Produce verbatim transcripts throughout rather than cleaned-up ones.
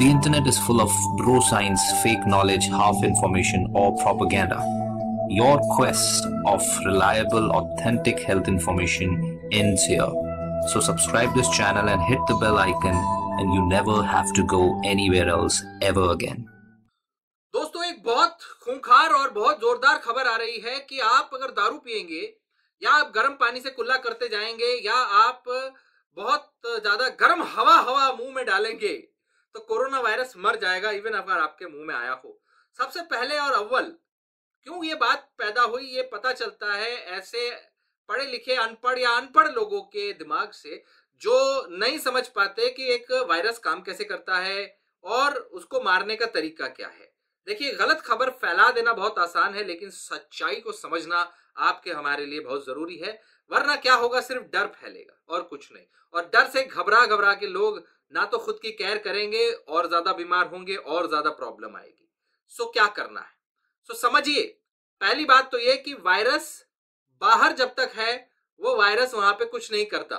The internet is full of bro science, fake knowledge, half information or propaganda. Your quest of reliable, authentic health information ends here. So subscribe this channel and hit the bell icon and you never have to go anywhere else ever again. दोस्तों एक बहुत खूंखार और बहुत जोरदार खबर आ रही है कि आप अगर दारू पिएंगे या आप गर्म पानी से कुल्ला करते जाएंगे या आप बहुत ज्यादा गर्म हवा हवा मुंह में डालेंगे तो कोरोना वायरस मर जाएगा इवन अगर आपके मुंह में आया हो। सबसे पहले और अव्वल क्यों ये बात पैदा हुई ये पता चलता है ऐसे पढ़े लिखे अनपढ़ या अनपढ़ लोगों के दिमाग से जो नहीं समझ पाते कि एक वायरस काम कैसे करता है और उसको मारने का तरीका क्या है। देखिए गलत खबर फैला देना बहुत आसान है लेकिन सच्चाई को समझना आपके हमारे लिए बहुत जरूरी है वरना क्या होगा सिर्फ डर फैलेगा और कुछ नहीं। और डर से घबरा घबरा के लोग ना तो खुद की केयर करेंगे और ज्यादा बीमार होंगे और ज्यादा प्रॉब्लम आएगी। सो क्या करना है सो समझिए। पहली बात तो यह कि वायरस बाहर जब तक है वो वायरस वहां पे कुछ नहीं करता,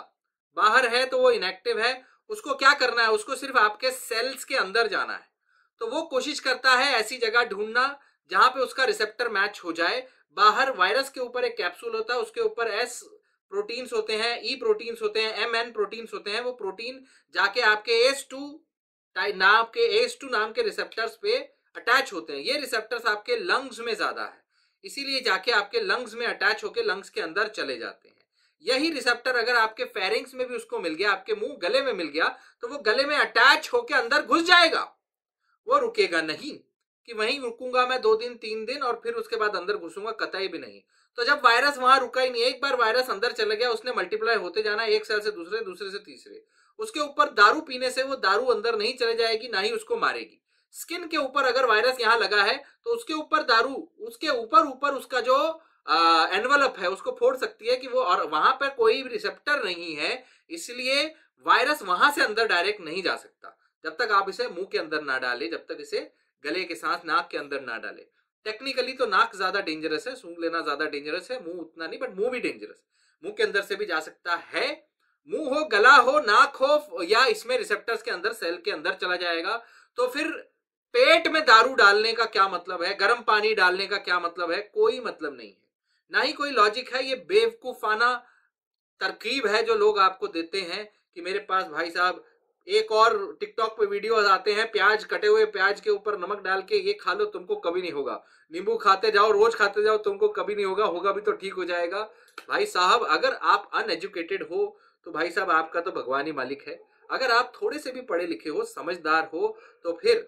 बाहर है तो वो इनएक्टिव है। उसको क्या करना है उसको सिर्फ आपके सेल्स के अंदर जाना है तो वो कोशिश करता है ऐसी जगह ढूंढना जहां पे उसका रिसेप्टर मैच हो जाए। बाहर वायरस के ऊपर एक कैप्सूल होता है उसके ऊपर एस प्रोटीन्स होते हैं, ई प्रोटीन्स होते हैं, एम एन प्रोटीन्स होते हैं। वो प्रोटीन जाके आपके एस टू नाम के एस टू नाम के रिसेप्टर्स पे अटैच होते हैं। ये रिसेप्टर्स आपके लंग्स में ज्यादा है इसीलिए जाके आपके लंग्स में अटैच होके लंग्स के अंदर चले जाते हैं। यही रिसेप्टर अगर आपके फेरिंग्स में भी उसको मिल गया, आपके मुंह गले में मिल गया तो वो गले में अटैच होके अंदर घुस जाएगा, वो रुकेगा नहीं कि वहीं रुकूंगा मैं दो दिन तीन दिन और फिर उसके बाद अंदर घुसूंगा, कतई भी नहीं। तो जब वायरस वहां रुका ही नहीं, एक बार वायरस अंदर चला गया उसने मल्टीप्लाई होते जाना, एक सेल से दूसरे दूसरे से तीसरे। उसके ऊपर दारू पीने से वो दारू अंदर नहीं चले जाएगी ना ही उसको मारेगी। स्किन के ऊपर अगर वायरस यहाँ लगा है तो उसके ऊपर दारू उसके ऊपर ऊपर उसका जो एनवलप है उसको फोड़ सकती है कि वो, और वहां पर कोई रिसेप्टर नहीं है इसलिए वायरस वहां से अंदर डायरेक्ट नहीं जा सकता जब तक आप इसे मुंह के अंदर ना डाले, जब तक इसे गले के साथ नाक के अंदर ना डाले। टेक्निकली तो नाक ज्यादा डेंजरस है, सूंघ लेना ज्यादा डेंजरस है, मुंह उतना नहीं, बट मुंह भी डेंजरस है, मुंह के अंदर से भी जा सकता है। मुंह हो, गला हो, नाक हो या इसमें रिसेप्टर्स के अंदर सेल के अंदर चला जाएगा। तो फिर पेट में दारू डालने का क्या मतलब है, गर्म पानी डालने का क्या मतलब है, कोई मतलब नहीं है, ना ही कोई लॉजिक है। ये बेवकूफाना तरकीब है जो लोग आपको देते हैं कि मेरे पास भाई साहब एक और टिकटॉक पे वीडियोस आते हैं, प्याज कटे हुए प्याज के ऊपर नमक डाल के ये खा लो तुमको कभी नहीं होगा, नींबू खाते जाओ रोज खाते जाओ तुमको कभी नहीं होगा, होगा भी तो ठीक हो जाएगा। भाई साहब अगर आप अनएजुकेटेड हो तो भाई साहब आपका तो भगवान ही मालिक है। अगर आप थोड़े से भी पढ़े लिखे हो, समझदार हो तो फिर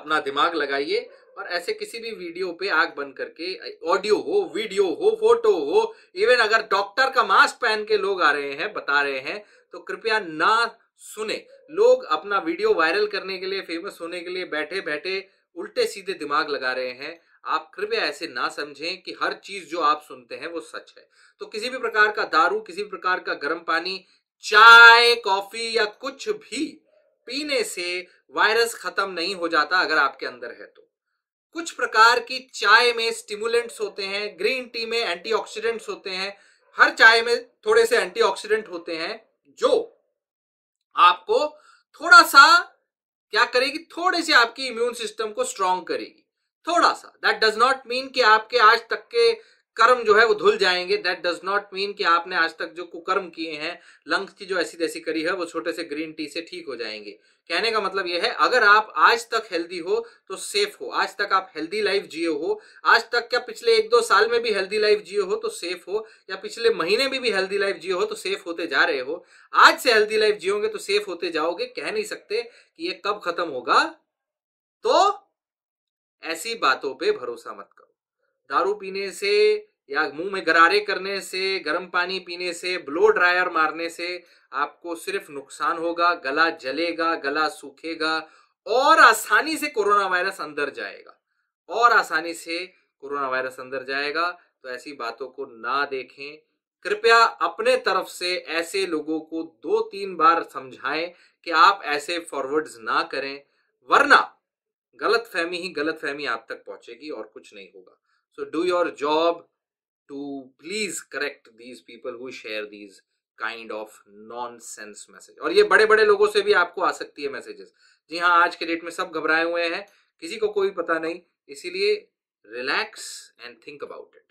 अपना दिमाग लगाइए और ऐसे किसी भी वीडियो पे आग बंद करके, ऑडियो हो, वीडियो हो, फोटो हो, इवन अगर डॉक्टर का मास्क पहन के लोग आ रहे हैं बता रहे हैं तो कृपया ना सुने। लोग अपना वीडियो वायरल करने के लिए, फेमस होने के लिए बैठे बैठे उल्टे सीधे दिमाग लगा रहे हैं। आप कृपया ऐसे ना समझें कि हर चीज जो आप सुनते हैं वो सच है। तो किसी भी प्रकार का दारू, किसी भी प्रकार का गर्म पानी, चाय, कॉफी या कुछ भी पीने से वायरस खत्म नहीं हो जाता अगर आपके अंदर है तो। कुछ प्रकार की चाय में स्टिमुलेंट्स होते हैं, ग्रीन टी में एंटीऑक्सीडेंट्स होते हैं, हर चाय में थोड़े से एंटीऑक्सीडेंट होते हैं जो आपको थोड़ा सा क्या करेगी, थोड़े से आपकी इम्यून सिस्टम को स्ट्रांग करेगी, थोड़ा सा। दैट डज नॉट मीन कि आपके आज तक के कर्म जो है वो धुल जाएंगे, दैट डज नॉट मीन कि आपने आज तक जो कुकर्म किए हैं, लंग्स की जो ऐसी जैसी करी है वो छोटे से ग्रीन टी से ठीक हो जाएंगे। कहने का मतलब ये है अगर आप आज तक हेल्दी हो तो सेफ हो, आज तक आप हेल्दी लाइफ जिए हो, आज तक क्या पिछले एक दो साल में भी हेल्दी लाइफ जिए हो तो सेफ हो, या पिछले महीने में भी हेल्दी लाइफ जिए हो तो सेफ होते जा रहे हो। आज से हेल्दी लाइफ जियोगे तो सेफ होते जाओगे। कह नहीं सकते कि ये कब खत्म होगा तो ऐसी बातों पर भरोसा मत करो। दारू पीने से या मुंह में गरारे करने से, गर्म पानी पीने से, ब्लो ड्रायर मारने से आपको सिर्फ नुकसान होगा, गला जलेगा, गला सूखेगा और आसानी से कोरोना वायरस अंदर जाएगा और आसानी से कोरोना वायरस अंदर जाएगा। तो ऐसी बातों को ना देखें, कृपया अपने तरफ से ऐसे लोगों को दो तीन बार समझाएं कि आप ऐसे फॉरवर्ड्स ना करें वरना गलतफहमी ही गलतफहमी आप तक पहुंचेगी और कुछ नहीं होगा। So do your job to please correct these people who share these kind of nonsense message. और ये बड़े बड़े लोगों से भी आपको आ सकती है मैसेजेस। जी हाँ, आज के डेट में सब घबराए हुए हैं, किसी को कोई पता नहीं, इसीलिए relax and think about it.